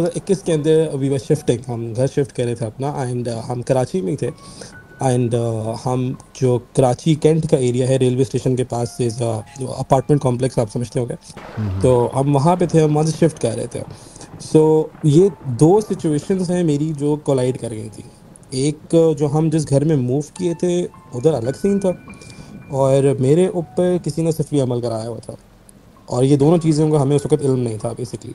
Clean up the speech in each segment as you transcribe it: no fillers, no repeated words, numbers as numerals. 2021 के अंदर we were shifting, हम घर शिफ्ट कर रहे थे अपना, एंड हम कराची में थे, एंड हम जो कराची कैंट का एरिया है रेलवे स्टेशन के पास से जो अपार्टमेंट कॉम्प्लेक्स आप समझते होंगे, तो हम वहाँ पे थे, हम वहाँ से शिफ्ट कर रहे थे। सो ये दो सिचुएशंस हैं मेरी जो कोलाइड कर गई थी। एक जो हम जिस घर में मूव किए थे उधर अलग सीन था, और मेरे ऊपर किसी ने सफ़ी अमल कराया हुआ था, और ये दोनों चीज़ों का हमें उस वक्त इल्म नहीं था बेसिकली।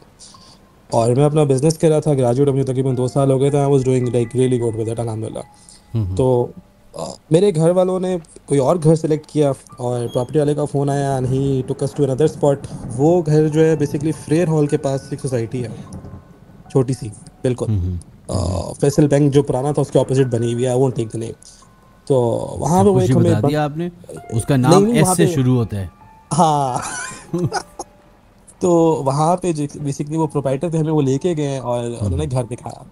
और मैं अपना बिजनेस कर रहा था, ग्रेजुएट अपने तकरीबन 2 साल हो गए थे, I was doing like really good with it अल्हम्दुलिल्लाह। तो मेरे घर वालों ने कोई और घर सेलेक्ट किया, और प्रॉपर्टी वाले का फ़ोन आया and he took us to another spot. वो घर जो है बेसिकली फ्रेयर हॉल के पास एक सोसाइटी है, छोटी सी बिल्कुल, फैसल बैंक जो पुराना था उसके ऑपोजिट बनी हुई है, I won't take the name. तो वहाँ पे वो एक बता दिया आपने, उसका नाम एस से शुरू होता है, हाँ। तो वहाँ पे बेसिकली वो प्रोप्राइटर थे, हमें वो लेके गए और उन्होंने घर दिखाया।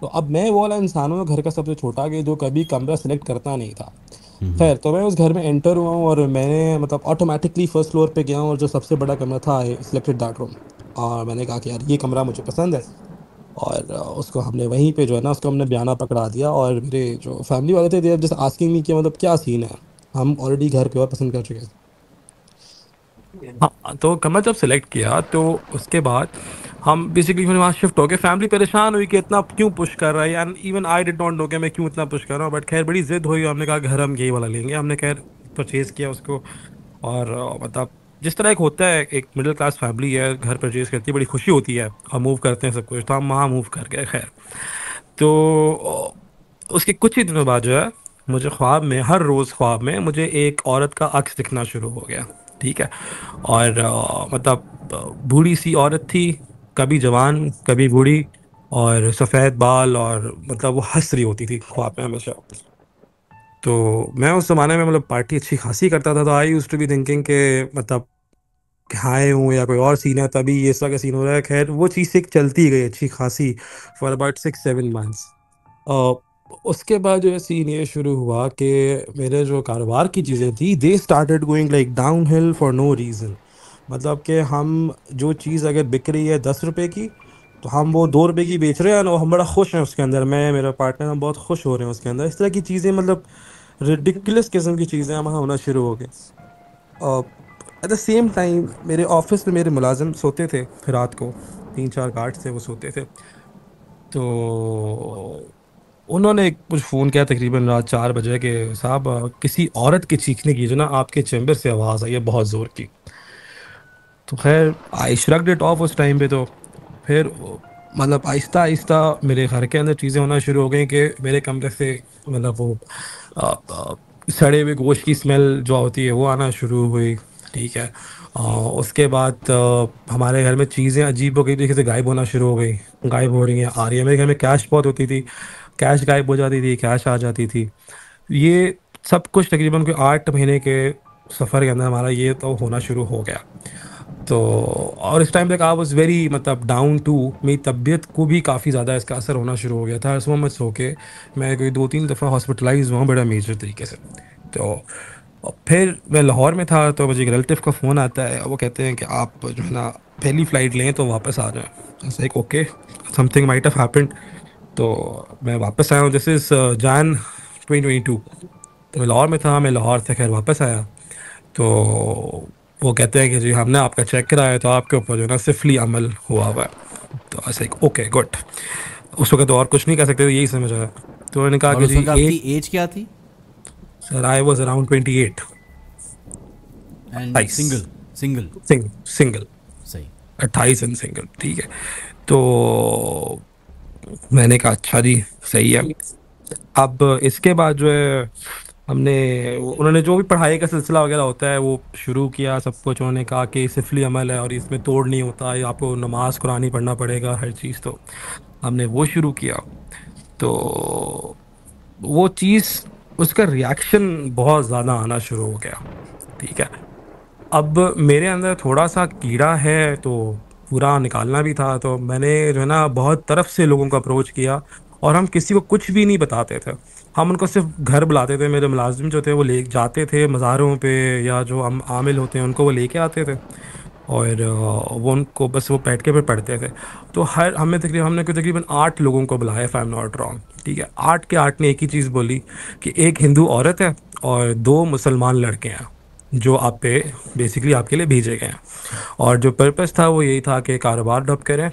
तो अब मैं वो वाला इंसान हूँ घर का सबसे छोटा, कि जो कभी कमरा सेलेक्ट करता नहीं था। खैर, तो मैं उस घर में एंटर हुआ हूँ और मैंने मतलब ऑटोमेटिकली फर्स्ट फ्लोर पे गया हूँ, और जो सबसे बड़ा कमरा था आई सिलेक्टेड दैट रूम, और मैंने कहा कि यार ये कमरा मुझे पसंद है। और उसको हमने वहीं पे जो है ना उसको हमने बयाना पकड़ा दिया, और मेरे जो फैमिली वाले थे दे जस्ट आस्किंग मी कि मतलब क्या सीन है, हम ऑलरेडी घर पे और पसंद कर चुके थे। हाँ, तो कमरा जब सेलेक्ट किया तो उसके बाद हम बेसिकली वहाँ शिफ्ट हो गए। फैमिली परेशान हुई कि इतना क्यों पुश कर रहा है, and even I did not know कि मैं क्यों इतना पुश कर रहा हूँ, बट खैर बड़ी ज़िद हुई। हमने कहा घर हम यही वाला लेंगे, हमने खैर परचेज़ किया उसको। और मतलब जिस तरह एक होता है, एक मिडिल क्लास फैमिली है, घर परचेज़ करती है, बड़ी खुशी होती है, हम मूव करते हैं सब कुछ, तो हम वहाँ मूव कर गए। खैर, तो उसके कुछ ही दिनों बाद जो है मुझे ख्वाब में, हर रोज़ ख्वाब में मुझे एक औरत का अक्स दिखना शुरू हो गया, ठीक है। और मतलब बूढ़ी सी औरत थी, कभी जवान कभी बूढ़ी, और सफ़ेद बाल, और मतलब वो हंस रही होती थी ख्वाब में हमेशा। तो मैं उस ज़माने में मतलब पार्टी अच्छी खासी करता था, तो I used to be thinking के मतलब हाय हूँ या कोई और सीन है, तभी ये सब का सीन हो रहा है। खैर वो चीज़ एक चलती गई अच्छी खासी फॉर अबाउट 6-7 मंथ्स। उसके बाद जो है सीन ये शुरू हुआ कि मेरे जो कारोबार की चीज़ें थी they started going like downhill for no reason. मतलब कि हम जो चीज़ अगर बिक रही है 10 रुपए की, तो हम वो 2 रुपए की बेच रहे हैं, और हम बड़ा खुश हैं उसके अंदर, मैं मेरा पार्टनर हम बहुत खुश हो रहे हैं उसके अंदर। इस तरह की चीज़ें मतलब रिडिकुलस किस्म की चीज़ें हमारा होना शुरू हो गई। और एट द सेम टाइम मेरे ऑफिस में मेरे मुलाजिम सोते थे रात को, 3-4 गार्ड थे वो सोते थे, तो उन्होंने कुछ फ़ोन किया तकरीबन रात 4 बजे के, साहब किसी औरत के चीखने की जो ना आपके चैम्बर से आवाज़ आई है बहुत ज़ोर की। तो खैर आई श्रग्ड इट ऑफ उस टाइम पे। तो फिर मतलब आहिस्ता आहिस्ता मेरे घर के अंदर चीज़ें होना शुरू हो गई कि मेरे कमरे से मतलब वो सड़े हुए गोश्त की स्मेल जो होती है वो आना शुरू हुई, ठीक है। उसके बाद हमारे घर में चीज़ें अजीब हो गई, जैसे गायब होना शुरू हो गई, गायब हो रही हैं आ रही है। मेरे घर में कैश बहुत होती थी, कैश गायब हो जाती थी, कैश आ जाती थी। ये सब कुछ तकरीबन कोई 8 महीने के सफ़र के अंदर हमारा ये तो होना शुरू हो गया। तो और इस टाइम तक आई वॉज वेरी मतलब डाउन टू, मेरी तबीयत को भी काफ़ी ज़्यादा इसका असर होना शुरू हो गया था। इस वक्त सो के मैं कोई 2-3 दफ़ा हॉस्पिटलाइज हुआ बड़ा मेजर तरीके से। तो फिर मैं लाहौर में था, तो मुझे एक रिलेटिव का फ़ोन आता है, वो कहते हैं कि आप जो है ना पहली फ़्लाइट लें तो वापस आ जाएँ। ऐसा एक okay something might have happened. तो मैं वापस आया हूँ, दिस इज़ जैन 2022। तो मैं लाहौर में था, मैं लाहौर से खैर वापस आया, तो वो कहते हैं कि जी हमने आपका चेक कराया तो आपके ऊपर जो है ना सिफली अमल हुआ हुआ है। तो ऐसे एक ओके गुड, उस वक्त तो और कुछ नहीं कह सकते, यही समझ आया। तो उन्होंने कहा कि जी आपकी एज क्या थी? Sir I was around 28 and single, सही 28 एंड सिंगल, ठीक है। तो मैंने कहा अच्छा जी सही है। अब इसके बाद जो है हमने उन्होंने जो भी पढ़ाई का सिलसिला वगैरह होता है वो शुरू किया सब कुछ। उन्होंने कहा कि सिफली अमल है और इसमें तोड़ नहीं होता है, आपको नमाज कुरानी पढ़ना पड़ेगा हर चीज़। तो हमने वो शुरू किया, तो वो चीज़ उसका रिएक्शन बहुत ज़्यादा आना शुरू हो गया, ठीक है। अब मेरे अंदर थोड़ा सा कीड़ा है तो पूरा निकालना भी था, तो मैंने जो है ना बहुत तरफ से लोगों को अप्रोच किया, और हम किसी को कुछ भी नहीं बताते थे, हम उनको सिर्फ घर बुलाते थे। मेरे मुलाजिम जो थे वो ले जाते थे मज़ारों पे, या जो हम आमिल होते हैं उनको वो लेके आते थे। और वो उनको बस वो बैठ के फिर पढ़ते थे। तो हर हमें तकरीबन हमने कोई तकरीबन 8 लोगों को बुलाया, if I am not wrong, ठीक है। 8 के 8 ने एक ही चीज़ बोली कि एक हिंदू औरत है और 2 मुसलमान लड़के हैं जो आप पे बेसिकली आपके लिए भेजे गए हैं, और जो पर्पज़ था वो यही था कि कारोबार डब करें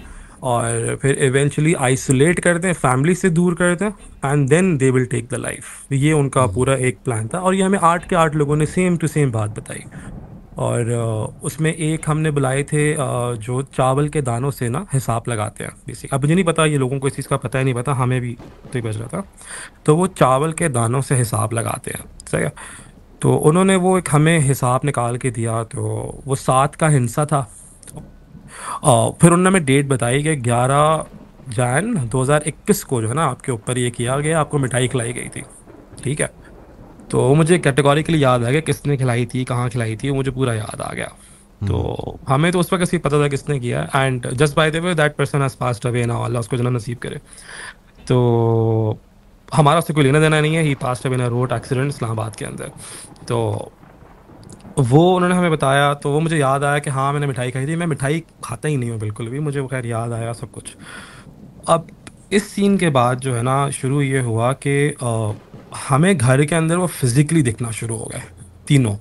और फिर इवेंचुअली आइसोलेट कर दें, फैमिली से दूर कर दें, and then they will take the life. ये उनका पूरा एक प्लान था, और ये हमें 8 के 8 लोगों ने सेम टू सेम बात बताई। और उसमें एक हमने बुलाए थे जो चावल के दानों से ना हिसाब लगाते हैं बेसिक। अब मुझे नहीं पता, ये लोगों को इस चीज़ का पता ही नहीं पता, हमें भी तो ही बच रहा था। तो वो चावल के दानों से हिसाब लगाते हैं, सही है। तो उन्होंने वो एक हमें हिसाब निकाल के दिया, तो वो 7 का हिंसा था। फिर उन्होंने हमें डेट बताई कि 11 जनवरी 2021 को जो है ना आपके ऊपर ये किया गया, आपको मिठाई खिलाई गई थी, ठीक है। तो मुझे कैटेगोरी के लिए याद आ गया किसने खिलाई थी, कहाँ खिलाई थी, वो मुझे पूरा याद आ गया। तो हमें तो उस वक्त पता था किसने किया, and just by the way that person has passed away, ना अल्लाह उसको जन्नत नसीब करे। तो हमारा उससे कोई लेना देना नहीं है, he passed away in a road accident Islamabad के अंदर। तो वो उन्होंने हमें बताया, तो वो मुझे याद आया कि हाँ मैंने मिठाई खाई थी। मैं मिठाई खाता ही नहीं हूँ बिल्कुल भी, मुझे वो खैर याद आया सब कुछ। अब इस सीन के बाद जो है ना शुरू ये हुआ कि हमें घर के अंदर वो फिज़िकली दिखना शुरू हो गए तीनों।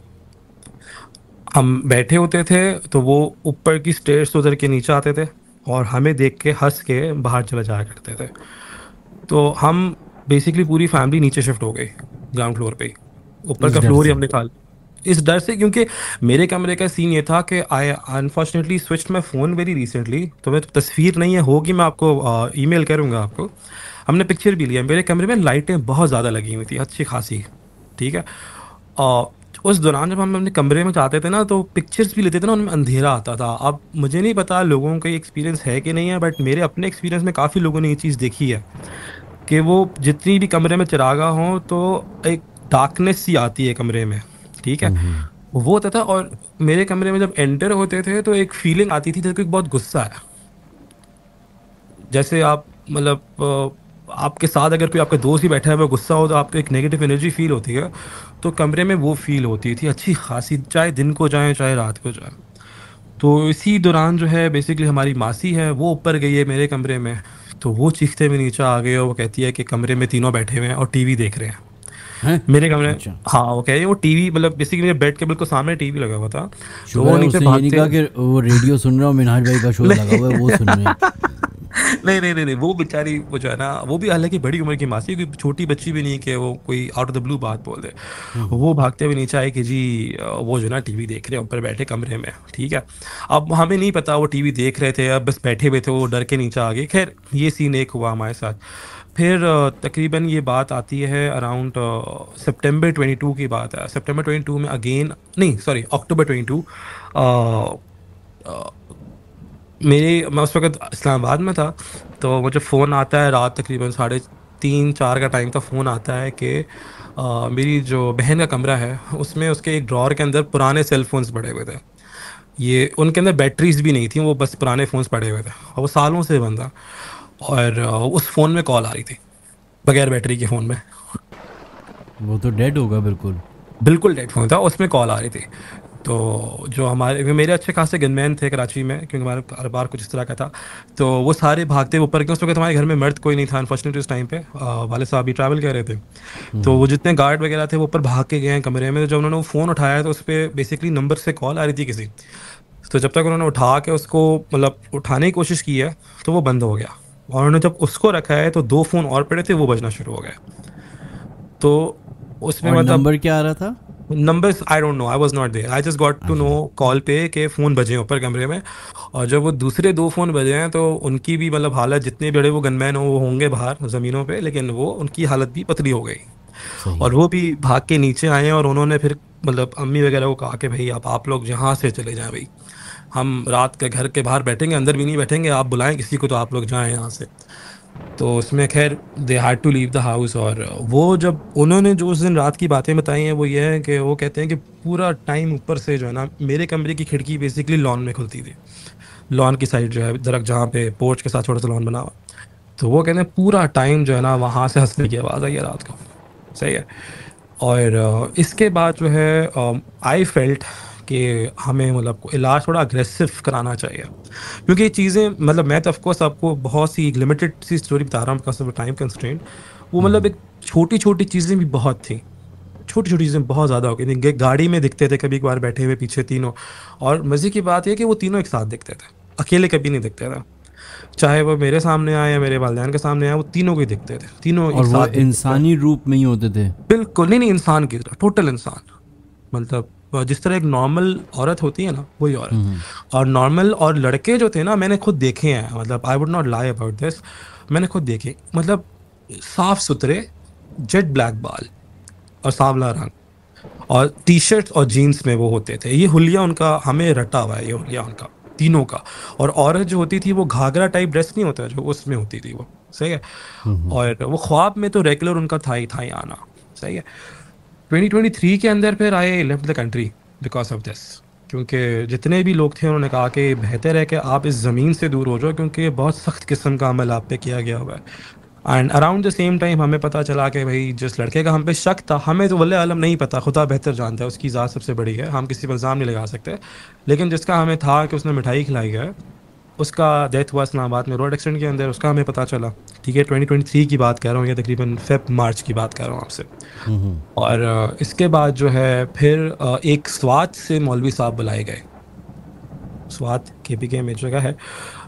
हम बैठे होते थे तो वो ऊपर की स्टेयर से उतर के नीचे आते थे और हमें देख के हंस के बाहर चले जाया करते थे। तो हम बेसिकली पूरी फैमिली नीचे शिफ्ट हो गई ग्राउंड फ्लोर पे, ऊपर का फ्लोर ही हमने निकाल इस डर से, क्योंकि मेरे कैमरे का सीन ये था कि I unfortunately switch my phone very recently. तो मैं तस्वीर नहीं है होगी, मैं आपको ईमेल करूँगा आपको, हमने पिक्चर भी लिया। मेरे कमरे में लाइटें बहुत ज़्यादा लगी हुई थी अच्छी खासी, ठीक है। और उस दौरान जब हम अपने कमरे में जाते थे ना तो पिक्चर्स भी लेते थे ना, उनमें अंधेरा आता था। अब मुझे नहीं पता लोगों का ये एक्सपीरियंस है कि नहीं है, बट मेरे अपने एक्सपीरियंस में काफ़ी लोगों ने ये चीज़ देखी है कि वो जितनी भी कमरे में चिरागा हों तो एक डार्कनेस सी आती है कमरे में, ठीक है, वो होता था। और मेरे कमरे में जब एंटर होते थे तो एक फीलिंग आती थी जैसे बहुत गुस्सा है, जैसे आप मतलब आपके साथ अगर कोई आपका दोस्त ही बैठा है वो गुस्सा हो तो आपको एक नेगेटिव एनर्जी फील होती है। तो कमरे में वो फील होती थी अच्छी खासी, चाहे दिन को जाएँ चाहे रात को जाएँ। तो इसी दौरान जो है बेसिकली हमारी मासी है वो ऊपर गई है मेरे कमरे में, तो वो चीखते हुए नीचे आ गए और वो कहती है कि कमरे में तीनों बैठे हुए हैं और टीवी देख रहे हैं मेरे कमरे। हाँ वो कह रही है वो टीवी मतलब बेसिकली मेरे बेड के बिल्कुल सामने टीवी लगा हुआ था। तो वो नीचे भागते हैं कि वो रेडियो सुन रहा हूँ, मिनहाज भाई का शो लगा हुआ है वो सुन रहे हैं। नहीं, वो बेचारी वो जो है ना वो भी हालांकि बड़ी उम्र की मासी, कोई छोटी बच्ची भी नहीं कि वो कोई आउट ऑफ द ब्लू बात बोल दे। वो भागते हुए नीचे आए कि जी वो जो है ना टीवी देख रहे हैं ऊपर बैठे कमरे में, ठीक है। अब हमें नहीं पता वो टीवी देख रहे थे अब बस बैठे हुए थे, वो डर के नीचे आ गए। खैर ये सीन एक हुआ हमारे साथ। फिर तकरीबन ये बात आती है अराउंड सितंबर 22 की बात है। सितंबर 22 में अगेन नहीं सॉरी अक्टूबर 22 मैं उस वक्त इस्लामाबाद में था। तो मुझे फ़ोन आता है रात तकरीबन 3:30-4 का टाइम का फ़ोन आता है कि मेरी जो बहन का कमरा है उसमें उसके एक ड्रॉर के अंदर पुराने सेल फोन्स पड़े हुए थे। ये उनके अंदर बैटरीज भी नहीं थी, वो बस पुराने फ़ोन्स पड़े हुए थे और वो सालों से बंद था। और उस फ़ोन में कॉल आ रही थी बगैर बैटरी के फ़ोन में, वो तो डेड होगा बिल्कुल डेड फ़ोन था, उसमें कॉल आ रही थी। तो जो हमारे मेरे अच्छे खासे गनमैन थे कराची में, क्योंकि हमारा कारोबार कुछ इस तरह का था, तो वो सारे भागते ऊपर गए। उस वक्त हमारे घर में मर्द कोई नहीं था अनफॉर्चुनेटली, उस टाइम पे वाले साहब भी ट्रैवल कर रहे थे। तो वो जितने गार्ड वगैरह थे वो ऊपर भाग के गए हैं कमरे में। तो जब उन्होंने वो फ़ोन उठाया तो उस पर बेसिकली नंबर से कॉल आ रही थी किसी, तो जब तक उन्होंने उठा के उसको मतलब उठाने की कोशिश की है तो वो बंद हो गया। और उन्होंने जब उसको रखा है तो 2 फ़ोन और पड़े थे वो बजना शुरू हो गए। तो उसमें मतलब नंबर क्या आ रहा था, numbers I don't know, I was not there, I just got to know call पे के फ़ोन बजे ऊपर कमरे में। और जब वो दूसरे 2 फ़ोन बजे हैं तो उनकी भी मतलब हालत, जितने बड़े वो गनमैन हो वो होंगे बाहर ज़मीनों पे, लेकिन वो उनकी हालत भी पतली हो गई और वो भी भाग के नीचे आए। और उन्होंने फिर मतलब अम्मी वगैरह को कहा कि भाई आप लोग यहाँ से चले जाएँ, भाई हम रात के घर के बाहर बैठेंगे, अंदर भी नहीं बैठेंगे, आप बुलाएं किसी को तो आप लोग जाएँ यहाँ से। तो उसमें खैर they had to leave the house. और वो जब उन्होंने जो उस दिन रात की बातें बताई हैं वो ये है कि वो कहते हैं कि पूरा टाइम ऊपर से जो है ना मेरे कमरे की खिड़की बेसिकली लॉन में खुलती थी, लॉन की साइड जो है दरख्त जहाँ पे पोर्च के साथ छोटा सा लॉन बना हुआ। तो वो कहते हैं पूरा टाइम जो है ना वहाँ से हंसने की आवाज़ आई है रात को, सही है। और इसके बाद जो है आई फेल्ट कि हमें मतलब इलाज थोड़ा अग्रेसिव कराना चाहिए, क्योंकि ये चीज़ें मतलब मैं तो ऑफकोर्स आपको बहुत सी लिमिटेड सी स्टोरी बता रहा हूँ बिकॉज ऑफ टाइम कंस्ट्रेंट। वो मतलब एक छोटी छोटी चीज़ें भी बहुत थी, छोटी छोटी चीज़ें बहुत ज़्यादा हो गई। गाड़ी में दिखते थे कभी एक बार बैठे हुए पीछे तीनों, और मज़े की बात यह कि वो तीनों एक साथ दिखते थे, अकेले कभी नहीं दिखते थे, चाहे वो मेरे सामने आए या मेरे वालिदैन के सामने आए, वो तीनों को ही दिखते थे, तीनों और वो इंसानी रूप में ही होते थे। बिल्कुल नहीं इंसान की तरह, टोटल इंसान, मतलब जिस तरह एक नॉर्मल औरत होती है ना वही औरत। और नॉर्मल और लड़के जो थे ना मैंने खुद देखे हैं, मतलब I would not lie about this, मैंने खुद देखे, मतलब साफ सुथरे जेट ब्लैक बाल और सांवला रंग और टी शर्ट और जीन्स में वो होते थे। ये हुलिया उनका हमें रटा हुआ है, ये हुलिया उनका तीनों का। और औरत जो होती थी वो घाघरा टाइप ड्रेस नहीं होता जो उसमें होती थी, वो सही है। और वो ख्वाब में तो रेगुलर उनका था ही आना, सही है। 2023 के अंदर फिर I left the country because of this, क्योंकि जितने भी लोग थे उन्होंने कहा कि बेहतर है कि आप इस ज़मीन से दूर हो जाओ, क्योंकि बहुत सख्त किस्म का अमल आप पे किया गया हुआ है। And around the same time हमें पता चला कि भाई जिस लड़के का हम पे शक था, हमें तो वल्ले आलम नहीं पता, खुदा बेहतर जानता है, उसकी ज़ात सबसे बड़ी है, हम किसी पर इल्ज़ाम नहीं लगा सकते, लेकिन जिसका हमें था कि उसने मिठाई खिलाई है, उसका डेथ हुआ इस्लामाबाद में रोड एक्सीडेंट के अंदर, उसका हमें पता चला, ठीक है। 2023 की बात कर रहा हूँ या तकरीबन फेब मार्च की बात कर रहा हूँ आपसे। और इसके बाद जो है फिर एक स्वात से मौलवी साहब बुलाए गए, स्वात KPK में जगह है,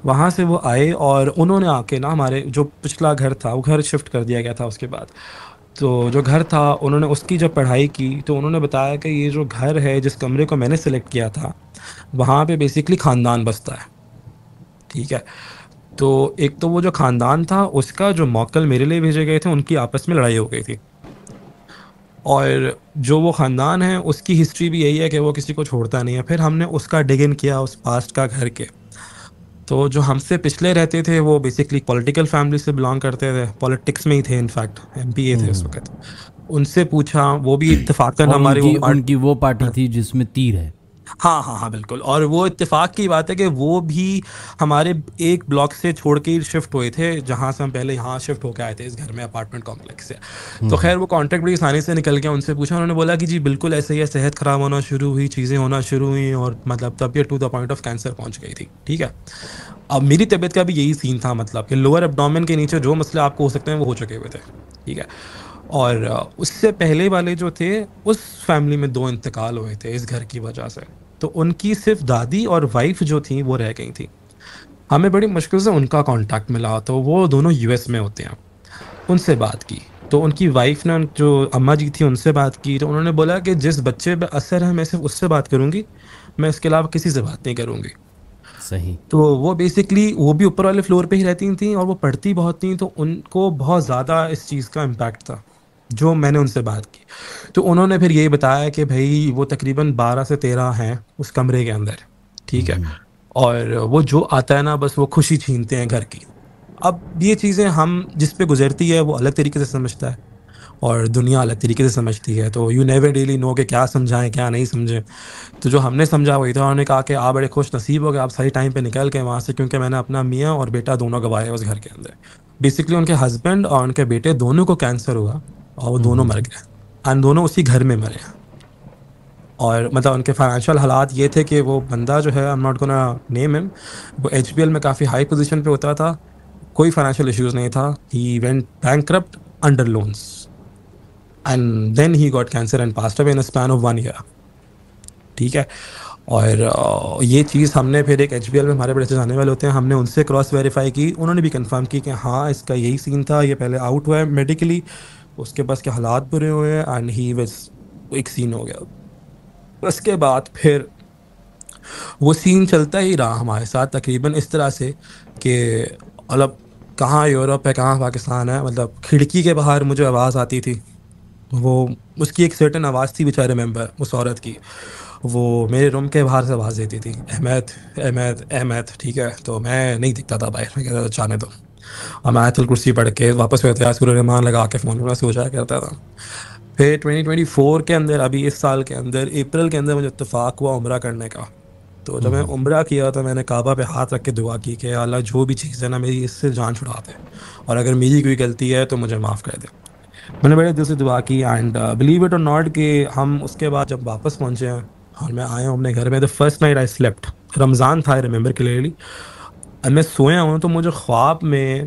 वहाँ से वो आए और उन्होंने आके ना हमारे जो पिछला घर था वो घर शिफ्ट कर दिया गया था उसके बाद, तो जो घर था उन्होंने उसकी जब पढ़ाई की तो उन्होंने बताया कि ये जो घर है जिस कमरे को मैंने सेलेक्ट किया था वहाँ पे बेसिकली ख़ानदान बसता है, ठीक है। तो एक तो वो जो ख़ानदान था उसका जो मौकल मेरे लिए भेजे गए थे उनकी आपस में लड़ाई हो गई थी, और जो वो ख़ानदान है उसकी हिस्ट्री भी यही है कि वो किसी को छोड़ता नहीं है। फिर हमने उसका डिग इन किया उस पास्ट का घर के, तो जो हमसे पिछले रहते थे वो बेसिकली पॉलिटिकल फैमिली से बिलोंग करते थे, पॉलिटिक्स में ही थे, इनफैक्ट MPA थे उस वक्त। उनसे पूछा, वो भी इत्तेफाकन हमारी उनकी वो पार्टी थी जिसमें तीर है, हाँ हाँ हाँ बिल्कुल। और वो इत्तेफाक की बात है कि वो भी हमारे एक ब्लॉक से छोड़ के शिफ्ट हुए थे जहाँ से हम पहले यहाँ शिफ्ट होकर आए थे इस घर में, अपार्टमेंट कॉम्प्लेक्स से। तो खैर वो कॉन्ट्रैक्ट बड़ी आसानी से निकल गया। उनसे पूछा, उन्होंने बोला कि जी बिल्कुल ऐसे ही है, सेहत ख़राब होना शुरू हुई, चीज़ें होना शुरू हुई, और मतलब तबीयत to the point of cancer पहुँच गई थी, ठीक है। अब मेरी तबीयत का भी यही सीन था, मतलब कि लोअर एब्डोमेन के नीचे जो मसले आपको हो सकते हैं वो हो चुके हुए थे, ठीक है। और उससे पहले वाले जो थे उस फैमिली में दो इंतकाल हुए थे इस घर की वजह से, तो उनकी सिर्फ दादी और वाइफ जो थी वो रह गई थी। हमें बड़ी मुश्किल से उनका कांटेक्ट मिला, तो वो दोनों US में होते हैं। उनसे बात की तो उनकी वाइफ ने, जो अम्मा जी थी, उनसे बात की तो उन्होंने बोला कि जिस बच्चे पर असर है मैं सिर्फ उससे बात करूँगी, मैं इसके अलावा किसी से बात नहीं करूँगी, सही। तो वो बेसिकली वो भी ऊपर वाले फ्लोर पर ही रहती थी और वो पढ़ती बहुत थी, तो उनको बहुत ज़्यादा इस चीज़ का इम्पैक्ट था। जो मैंने उनसे बात की तो उन्होंने फिर यही बताया कि भाई वो तकरीबन 12 से 13 हैं उस कमरे के अंदर, ठीक है। और वो जो आता है ना बस वो खुशी छीनते हैं घर की। अब ये चीज़ें हम जिस पे गुजरती है वो अलग तरीके से समझता है और दुनिया अलग तरीके से समझती है, तो यू नेवर रियली नो कि क्या समझाएं क्या नहीं समझें। तो जो हमने समझा वही था। उन्होंने कहा कि आप बड़े खुश नसीब हो गए, आप सही टाइम पे निकल गए वहाँ से, क्योंकि मैंने अपना मियाँ और बेटा दोनों गवाए उस घर के अंदर। बेसिकली उनके हस्बैंड और उनके बेटे दोनों को कैंसर हुआ और वो दोनों मर गए, एंड दोनों उसी घर में मरे। और मतलब उनके फाइनेंशियल हालात ये थे कि वो बंदा जो है, I am not gonna name him, वो HBL में काफ़ी हाई पोजीशन पे होता था, कोई फाइनेंशियल इश्यूज़ नहीं था। He went bankrupt under loans and then he got cancer and passed away in a span of 1 year, ठीक है। और ये चीज़ हमने फिर एक HBL में, हमारे बड़े से जाने वाले होते हैं, हमने उनसे क्रॉस वेरीफाई की, उन्होंने भी कंफर्म की कि हाँ इसका यही सीन था, ये पहले आउट हुआ है मेडिकली, उसके पास के हालात बुरे हुए हैं एंड ही बस एक सीन हो गया। उसके बाद फिर वो सीन चलता ही रहा हमारे साथ तकरीबन इस तरह से कि मतलब कहाँ यूरोप है कहाँ पाकिस्तान है। मतलब खिड़की के बाहर मुझे आवाज़ आती थी, वो उसकी एक सर्टन आवाज़ थी बेचारे मेंबर उस औरत की, वो मेरे रूम के बाहर से आवाज़ देती थी, अहमद अहमद अहमद, ठीक है। तो मैं नहीं दिखता था बाहर, मैं कहता था जाने दो। हम आयतुल कुर्सी पढ़ के वापस हुए थे, यासुर्रहमान लगा के फ़ोन में सो जाया करता था। फिर 2024 के अंदर, अभी इस साल के अंदर अप्रैल के अंदर मुझे इत्तफाक हुआ उम्रा करने का। तो जब मैं उम्रा किया तो मैंने काबा पे हाथ रख के दुआ की कि अल्लाह जो भी चीज़ है ना मेरी, इससे जान छुड़ा दे, और अगर मेरी कोई गलती है तो मुझे माफ़ कर दे। मैंने बड़े दिल से दुआ की एंड बिलीव इट और नॉट कि हम उसके बाद जब वापस पहुँचे हैं और मैं आया हूँ अपने घर में। The first night I slept, Ramzan था, आई रिमेंबर क्लियरली। मैं सोया हूँ तो मुझे ख्वाब में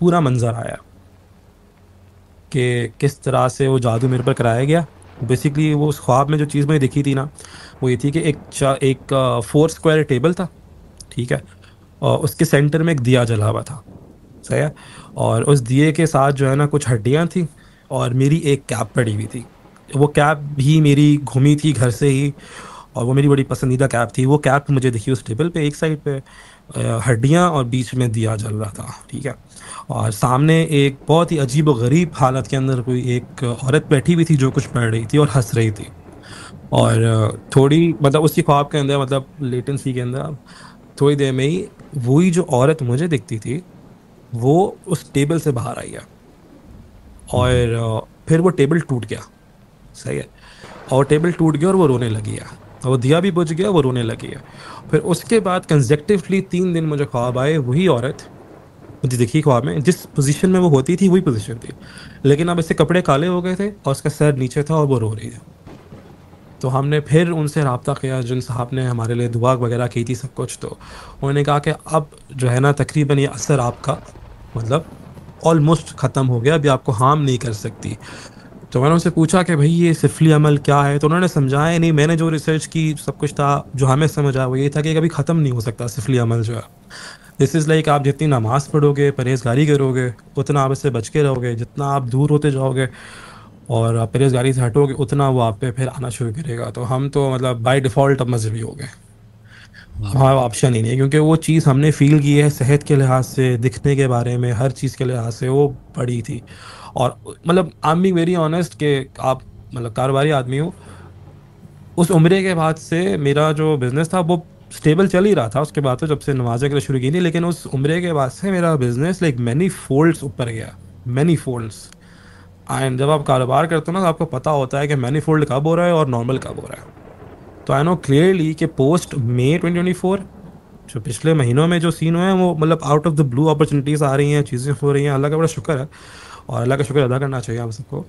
पूरा मंजर आया कि किस तरह से वो जादू मेरे पर कराया गया। बेसिकली वो उस ख्वाब में जो चीज़ मुझे दिखी थी ना, वो ये थी कि एक 4 स्क्वायर टेबल था, ठीक है, और उसके सेंटर में एक दिया जला हुआ था, सही है, और उस दिए के साथ जो है ना कुछ हड्डियाँ थी और मेरी एक कैप पड़ी हुई थी। वो कैप भी मेरी घूमी थी घर से ही, और वो मेरी बड़ी पसंदीदा कैप थी। वो कैप मुझे दिखी उस टेबल पे, एक साइड पे हड्डियाँ और बीच में दिया जल रहा था, ठीक है, और सामने एक बहुत ही अजीब व गरीब हालत के अंदर कोई एक औरत बैठी हुई थी जो कुछ पढ़ रही थी और हंस रही थी। और थोड़ी मतलब उसकी ख्वाब के अंदर, मतलब लेटेंसी के अंदर थोड़ी देर में ही वही जो औरत मुझे दिखती थी वो उस टेबल से बाहर आई है, और फिर वो टेबल टूट गया, सही है, और टेबल टूट गया और वो रोने लगी है, वो दिया भी बुझ गया, वो रोने लगी है। फिर उसके बाद कंसेक्टिवली 3 दिन मुझे ख्वाब आए, वही औरत मुझे दिखी ख्वाब में, जिस पोजीशन में वो होती थी वही पोजीशन थी, लेकिन अब इससे कपड़े काले हो गए थे और उसका सर नीचे था और वो रो रही थी। तो हमने फिर उनसे रब्ता किया, जिन साहब ने हमारे लिए दुआ वगैरह की थी सब कुछ, तो उन्होंने कहा कि अब जो है ना तकरीबन ये असर आपका मतलब ऑलमोस्ट ख़त्म हो गया, अभी आपको हार्म नहीं कर सकती। तो मैंने उनसे पूछा कि भाई ये सिफली अमल क्या है, तो उन्होंने समझाया नहीं, मैंने जो रिसर्च की सब कुछ था, जो हमें समझ आया वो ये था कि कभी ख़त्म नहीं हो सकता सिफली अमल जो है। दिस इज़ लाइक आप जितनी नमाज पढ़ोगे, परहेजगारी करोगे, उतना आप इससे बच के रहोगे, जितना आप दूर होते जाओगे और आप परहेजगारी से हटोगे, उतना वो आप पे फिर आना शुरू करेगा। तो हम तो मतलब बाय डिफ़ॉल्ट अब मजहबी हो गए, हमारा ऑप्शन ही नहीं, क्योंकि वो चीज़ हमने फ़ील की है सेहत के लिहाज से, दिखने के बारे में, हर चीज़ के लिहाज से वो बड़ी थी। और मतलब I am being very honest कि आप मतलब कारोबारी आदमी हो, उस उम्र के बाद से मेरा जो बिज़नेस था वो स्टेबल चल ही रहा था उसके बाद, तो जब से नमाज़ें करना शुरू की थी, लेकिन उस उम्र के बाद से मेरा बिज़नेस लाइक मैनी फोल्ड्स ऊपर गया, मैनी फोल्ड्स। एंड जब आप कारोबार करते हो ना, आपको पता होता है कि मैनी फोल्ड कब हो रहा है और नॉर्मल कब हो रहा है। तो आई नो क्लियरली कि पोस्ट मे 2024 जो पिछले महीनों में जो सीन हुए हैं, वो मतलब out of the blue opportunities आ रही हैं, चीज़ें हो रही हैं, अल्लाह का बड़ा शुक्र है और अल्लाह का शुक्र अदा करना चाहिए आप सबको।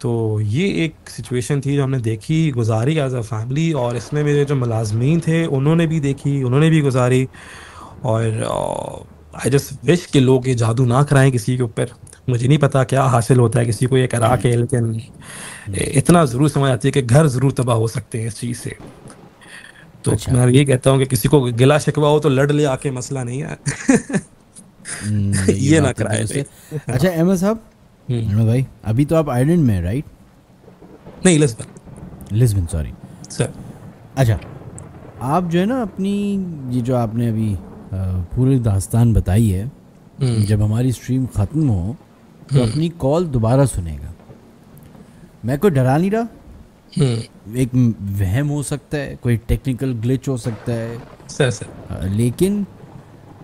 तो ये एक सिचुएशन थी जो हमने देखी, गुजारी एज अ फैमिली, और इसमें मेरे जो मुलाजमीन थे उन्होंने भी देखी, उन्होंने भी गुजारी। और आई जस्ट विश के लोग ये जादू ना कराएं किसी के ऊपर। मुझे नहीं पता क्या हासिल होता है किसी को ये करा के, लेकिन इतना ज़रूर समझ आती है कि घर ज़रूर तबाह हो सकते हैं इस चीज़ से। तो अच्छा। मैं ये कहता हूँ कि किसी को गिला शिकवा हो तो लड़ ले आके, मसला नहीं है। ये ना कराए। अच्छा अहमद साहब भाई, अभी तो आप आयरलैंड में, राइट? नहीं, लिस्बन, सॉरी सर। अच्छा, आप जो है ना अपनी ये जो आपने अभी पूरी दास्तान बताई है, जब हमारी स्ट्रीम ख़त्म हो तो अपनी कॉल दोबारा सुनेगा। मैं कोई डरा नहीं रहा, एक वहम हो सकता है, कोई टेक्निकल ग्लिच हो सकता है सर। लेकिन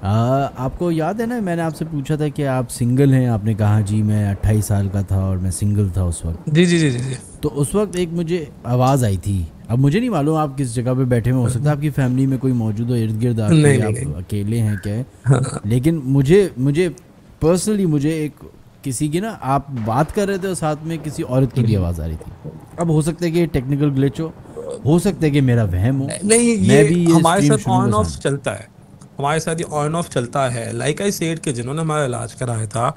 आपको याद है ना, मैंने आपसे पूछा था कि आप सिंगल हैं, आपने कहा जी मैं 28 साल का था और मैं सिंगल था उस वक्त। जी जी जी जी। तो उस वक्त एक मुझे आवाज़ आई थी, अब मुझे नहीं मालूम आप किस जगह पे बैठे हुए, हो सकता है आपकी फैमिली में कोई मौजूद हो इर्द गिर्द, आप अकेले हैं क्या है? हाँ। लेकिन मुझे पर्सनली मुझे एक किसी की ना, आप बात कर रहे थे और साथ में किसी औरत की भी आवाज़ आ रही थी। अब हो सकता है कि टेक्निकल ग्लिच हो सकता है कि मेरा वहम हो। नहीं, ये हमारे साथ ऑन ऑफ चलता है, हमारे साथ ये ऑन ऑफ चलता है। लाइक आई सेड कि जिन्होंने हमारा इलाज कराया था,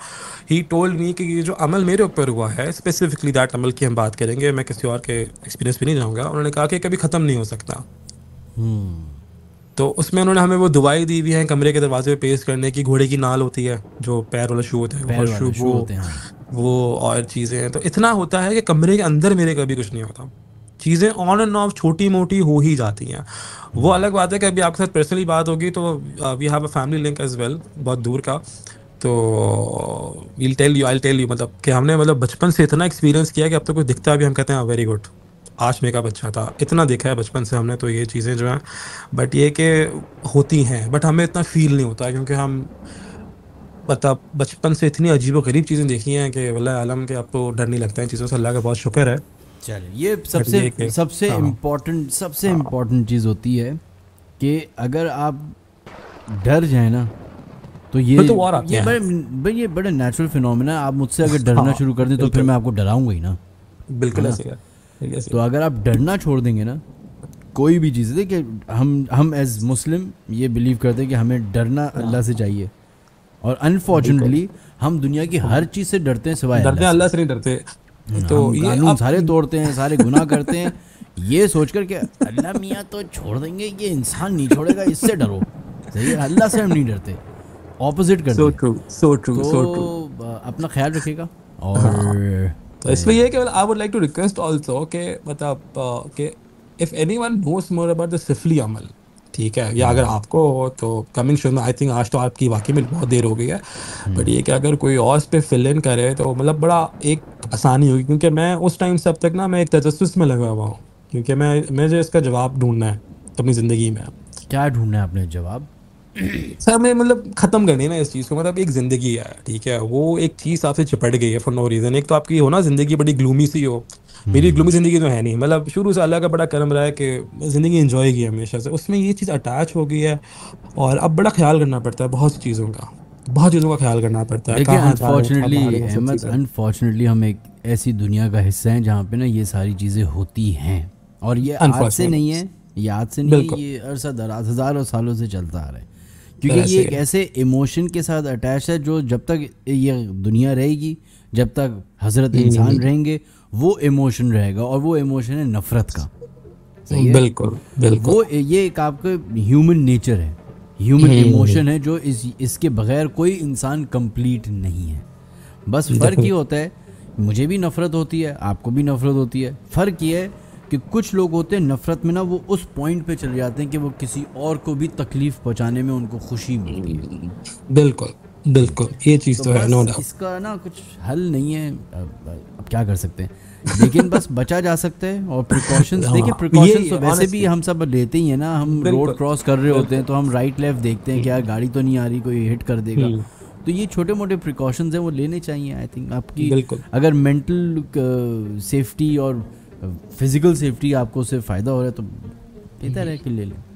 ही टोल्ड मी कि ये जो अमल मेरे ऊपर हुआ है, स्पेसिफिकली दैट अमल की हम बात करेंगे, मैं किसी और के एक्सपीरियंस पे नहीं जाऊंगा। उन्होंने कहा कि कभी ख़त्म नहीं हो सकता। तो उसमें उन्होंने हमें वो दवाई दी हुई है कमरे के दरवाजे पे पेश करने की, घोड़े की नाल होती है जो पैर वाला शू होता है, वो और चीज़ें हैं। तो इतना होता है कि कमरे के अंदर मेरे कभी कुछ नहीं होता। चीज़ें ऑन एंड ऑफ छोटी मोटी हो ही जाती हैं, वो अलग बात है कि अभी आपके साथ पर्सनली बात होगी। तो we have a family link as well, बहुत दूर का। तो आई टेल यू मतलब कि हमने मतलब बचपन से इतना एक्सपीरियंस किया कि अब तो कुछ दिखता है भी हम कहते हैं वेरी गुड, आज मेरे का बच्चा था, इतना देखा है बचपन से हमने। तो ये चीज़ें जो हैं बट ये कि होती हैं, बट हमें इतना फील नहीं होता क्योंकि हम पता बचपन से इतनी अजीब व गरीब चीज़ें देखी हैं कि वल्लाह आलम के आपको डर नहीं लगता है चीज़ों से। अल्लाह का बहुत शुक्र है। चलिए, ये सबसे इम्पोर्टेंट चीज़ होती है कि अगर आप डर जाए ना तो ये बड़े नेचुरल फिनोमेना। आप मुझसे अगर डरना शुरू कर दें तो फिर मैं आपको डराऊंगा ही ना, बिल्कुल। तो अगर आप डरना छोड़ देंगे ना कोई भी चीज़ है कि हम एज मुस्लिम ये बिलीव करते हैं कि हमें डरना अल्लाह से चाहिए, और अनफॉर्चुनेटली हम दुनिया की हर चीज़ से डरते हैं सिवाय अल्लाह से नहीं डरते। तो ये कानून सारे तोड़ते हैं, सारे गुनाह करते हैं ये सोचकर कि अल्लाह मियाँ तो छोड़ देंगे, ये इंसान नहीं छोड़ेगा, इससे डरो। सही, अल्लाह से हम नहीं डरते, ऑपोजिट करते। So true. अपना ख्याल रखिएगा। और तो इसमें यह है कि I would like to request also कि मतलब if anyone knows more about the सिफली अमल, ठीक है, या अगर आपको हो तो कमिंग शो में। आई थिंक आज तो आपकी वाकई में बहुत देर हो गई है, बट ये कि अगर कोई और इस पर फिल इन करे तो मतलब बड़ा एक आसानी होगी, क्योंकि मैं उस टाइम से अब तक ना मैं एक तजस्सुस में लगा हुआ हूँ, क्योंकि मुझे इसका जवाब ढूंढना है अपनी ज़िंदगी में। क्या ढूंढना है आपने जवाब? सर मैं मतलब ख़त्म करनी है ना इस चीज़ को। मतलब एक ज़िंदगी है, ठीक है, वो एक चीज़ आपसे चिपट गई है फॉर नो रीज़न। एक तो आपकी हो ना ज़िंदगी बड़ी ग्लूमी सी हो, मेरी ग्लूमी ज़िंदगी तो है नहीं, मतलब शुरू से अल्लाह का बड़ा करम रहा है कि ज़िंदगी एंजॉय की हमेशा से, उसमें ये चीज़ अटैच हो गई है। और अब बड़ा ख्याल करना पड़ता है बहुत सी चीज़ों का ख्याल करना पड़ता है। अनफॉर्चुनेटली हम एक ऐसी दुनिया का हिस्सा हैं जहाँ पे ना ये सारी चीज़ें होती हैं, और ये आज से नहीं है, ये अरसा दराज हज़ारों सालों से चलता आ रहा है, क्योंकि ये एक ऐसे इमोशन के साथ अटैच है जो जब तक ये दुनिया रहेगी, जब तक हजरत इंसान रहेंगे, वो इमोशन रहेगा, और वो इमोशन है नफरत का। बिल्कुल वो ये एक आपके ह्यूमन नेचर है, ह्यूमन इमोशन है, जो इसके बगैर कोई इंसान कंप्लीट नहीं है। बस फ़र्क ये होता है, मुझे भी नफरत होती है, आपको भी नफरत होती है, फ़र्क ये है कि कुछ लोग होते हैं नफ़रत में ना वो उस पॉइंट पे चले जाते हैं कि वो किसी और को भी तकलीफ़ पहुंचाने में उनको खुशी मिलती है। बिल्कुल ये चीज़ तो है, नो डाउट। इसका ना कुछ हल नहीं है, अब क्या कर सकते हैं, लेकिन बस बचा जा सकता है। और प्रिकॉशंस देखिए, प्रिकॉशंस तो वैसे भी हम सब लेते ही हैं ना। हम रोड क्रॉस कर रहे होते हैं तो हम राइट लेफ्ट देखते हैं कि यार गाड़ी तो नहीं आ रही, कोई हिट कर देगा, तो ये छोटे मोटे प्रिकॉशंस हैं वो लेने चाहिए। आई थिंक आपकी अगर मेंटल सेफ्टी और फिज़िकल सेफ्टी आपको उससे फ़ायदा हो रहा है तो बेहतर है कि ले लें।